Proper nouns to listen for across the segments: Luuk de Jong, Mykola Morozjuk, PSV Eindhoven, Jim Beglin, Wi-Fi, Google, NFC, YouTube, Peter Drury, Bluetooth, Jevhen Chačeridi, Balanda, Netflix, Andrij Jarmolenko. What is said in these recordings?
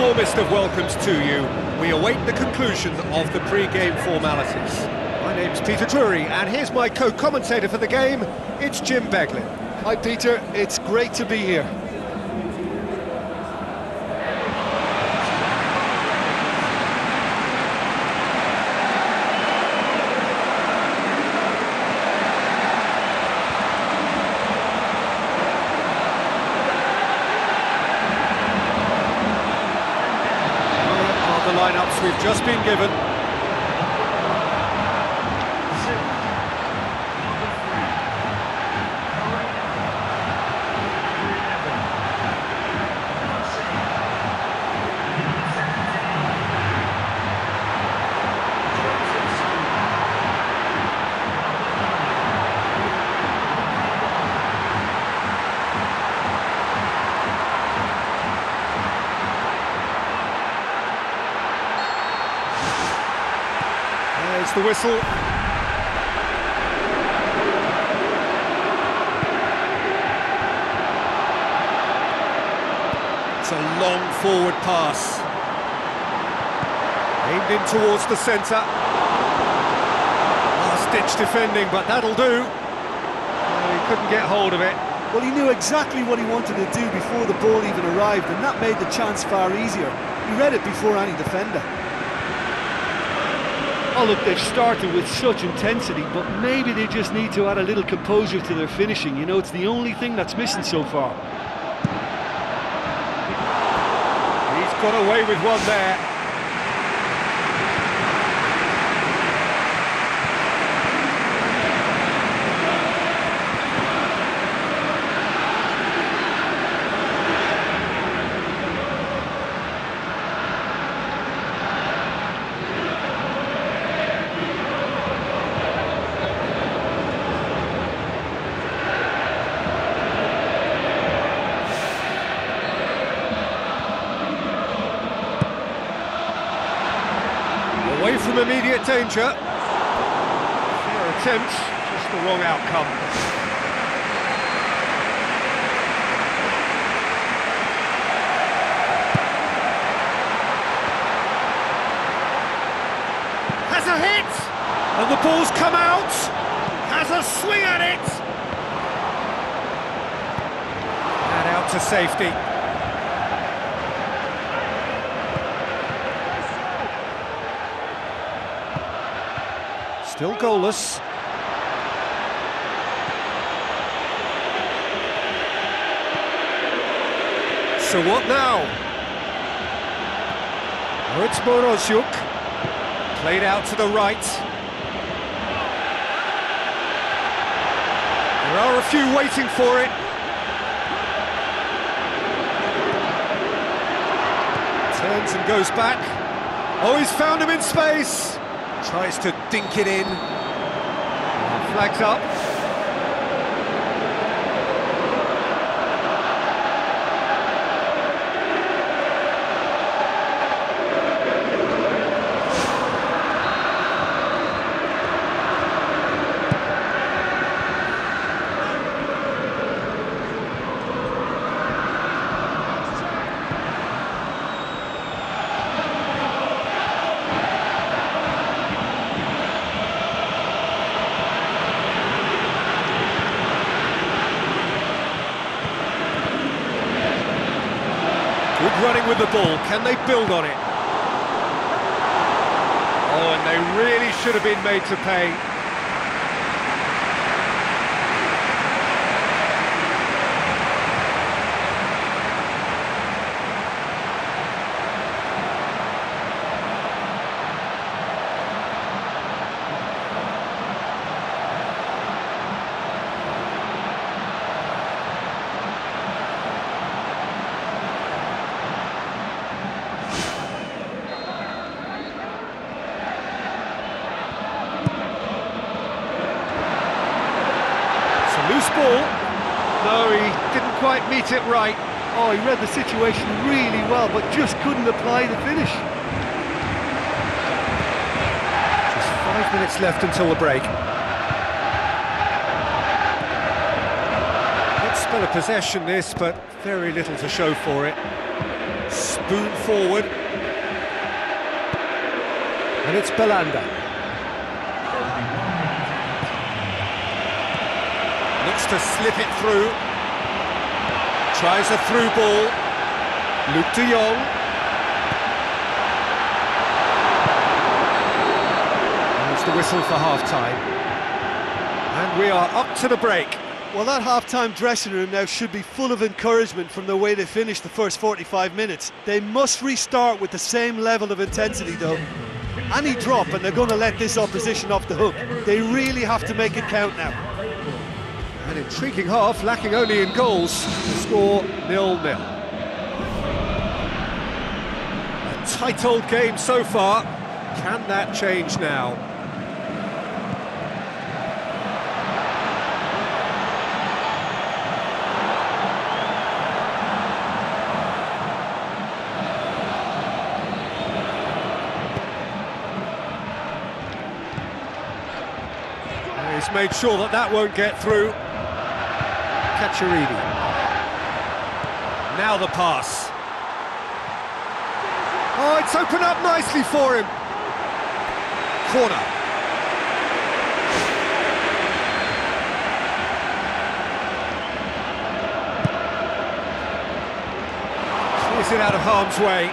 warmest of welcomes to you. We await the conclusion of the pre-game formalities. My name's Peter Drury, and here's my co-commentator for the game, it's Jim Beglin. Hi Peter, it's great to be here. Lineups we've just been given. The whistle. It's a long forward pass. Aimed in towards the centre. Last-ditch defending, but that'll do. Well, he couldn't get hold of it. Well, he knew exactly what he wanted to do before the ball even arrived, and that made the chance far easier. He read it before any defender. Oh look, they've started with such intensity, but maybe they just need to add a little composure to their finishing. You know, it's the only thing that's missing so far. He's got away with one there. Away from immediate danger. Fair attempt, just the wrong outcome. Has a hit, and the ball's come out. Has a swing at it. And out to safety. Still goalless. So what now? It's Morozjuk. Played out to the right. There are a few waiting for it. Turns and goes back. Oh, he's found him in space. Tries to dink it in. Flags up. Running with the ball, can they build on it? Oh, and they really should have been made to pay. Loose ball. No, he didn't quite meet it right. Oh, he read the situation really well, but just couldn't apply the finish. Just 5 minutes left until the break. Good spell of possession this, but very little to show for it. boom forward. And it's Balanda. Looks to slip it through. Tries a through ball. Luuk de Jong. And it's the whistle for half-time. And we are up to the break. Well, that half-time dressing room now should be full of encouragement from the way they finished the first 45 minutes. They must restart with the same level of intensity, though. Any drop, and they're going to let this opposition off the hook. They really have to make it count now. An intriguing half, lacking only in goals. The score, 0-0. A tight old game so far. Can that change now? He's made sure that that won't get through. Chačeridi. Now the pass. Oh, it's opened up nicely for him. Corner. Clears it out of harm's way.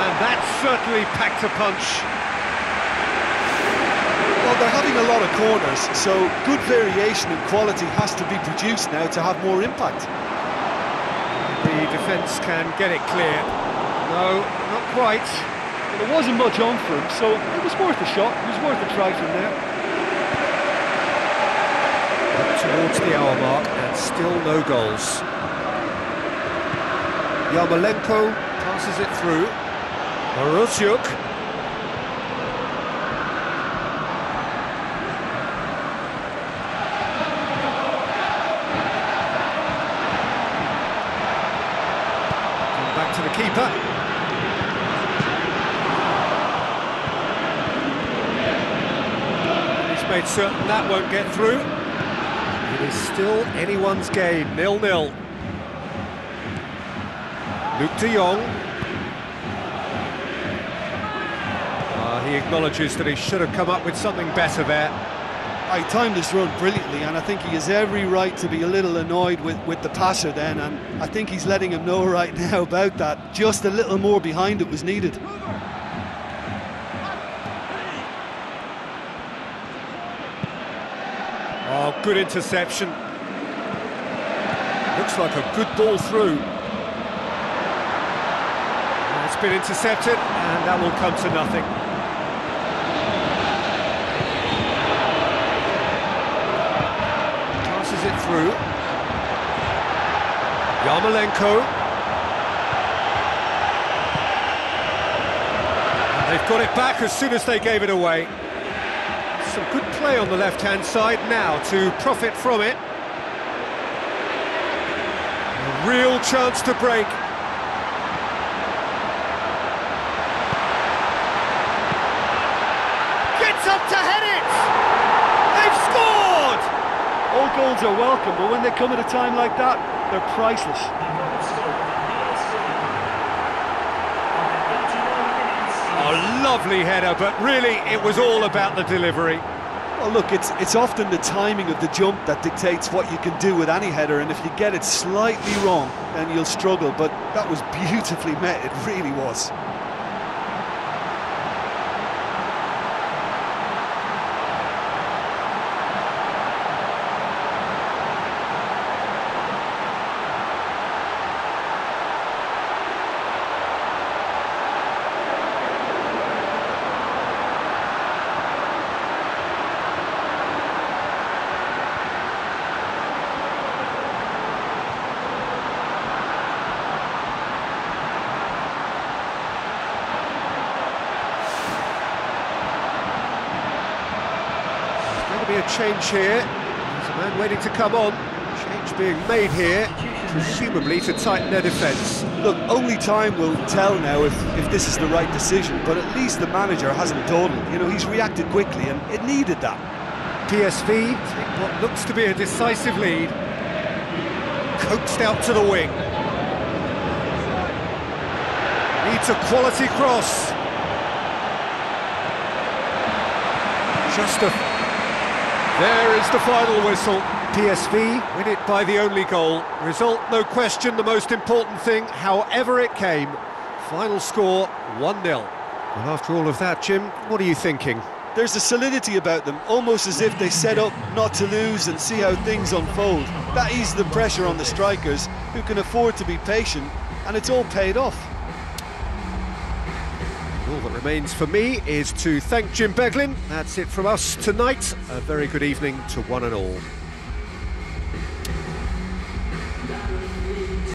And that certainly packed a punch. Well, they're having a lot of corners, so good variation in quality has to be produced now to have more impact. The defence can get it clear. No, not quite. Well, there wasn't much on for him, so it was worth a shot. It was worth a try from there. Up towards the hour mark, and still no goals. Jarmolenko passes it through. Morozjuk. Keeper. He's made certain that won't get through. It is still anyone's game, 0-0. Luuk de Jong. He acknowledges that he should have come up with something better there. I timed this run brilliantly, and I think he has every right to be a little annoyed with the passer then, and I think he's letting him know right now about that. Just a little more behind it was needed. Oh, good interception. Looks like a good ball through. And it's been intercepted, and that will come to nothing. It through. Jarmolenko. And they've got it back as soon as they gave it away. Some good play on the left-hand side now to profit from it. A real chance to break. Gets up to head it! They've scored! All goals are welcome, but when they come at a time like that, they're priceless. A lovely header, but really it was all about the delivery. Well, look, it's often the timing of the jump that dictates what you can do with any header, and if you get it slightly wrong, then you'll struggle, but that was beautifully met, it really was. A change here. There's a man waiting to come on. Change being made here, presumably to tighten their defence. Look, only time will tell now if this is the right decision, but at least the manager hasn't dawdled. You know, he's reacted quickly, and it needed that. PSV take what looks to be a decisive lead. Coaxed out to the wing. It's a quality cross. There is the final whistle. PSV win it by the only goal. Result, no question, the most important thing, however it came. Final score, 1-0. Well, after all of that, Jim, what are you thinking? There's a solidity about them, almost as if they set up not to lose and see how things unfold. That eases the pressure on the strikers, who can afford to be patient, and it's all paid off. All that remains for me is to thank Jim Beglin. That's it from us tonight. A very good evening to one and all.